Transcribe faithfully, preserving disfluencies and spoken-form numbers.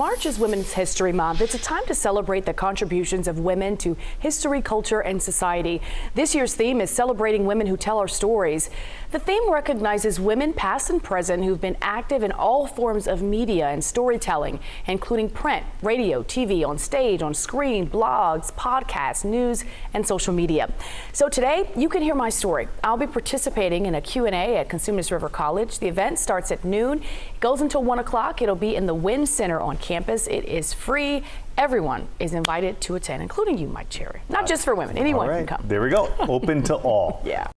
March is Women's History Month. It's a time to celebrate the contributions of women to history, culture, and society. This year's theme is celebrating women who tell our stories. The theme recognizes women past and present who've been active in all forms of media and storytelling, including print, radio, T V, on stage, on screen, blogs, podcasts, news, and social media. So today, you can hear my story. I'll be participating in a Q and A at Cosumnes River College. The event starts at noon, goes until one o'clock. It'll be in the Wynn Center on campus. It is free. Everyone is invited to attend, including you, Mike Cherry. Not just for women. Anyone right. can come. There we go. Open to all. Yeah.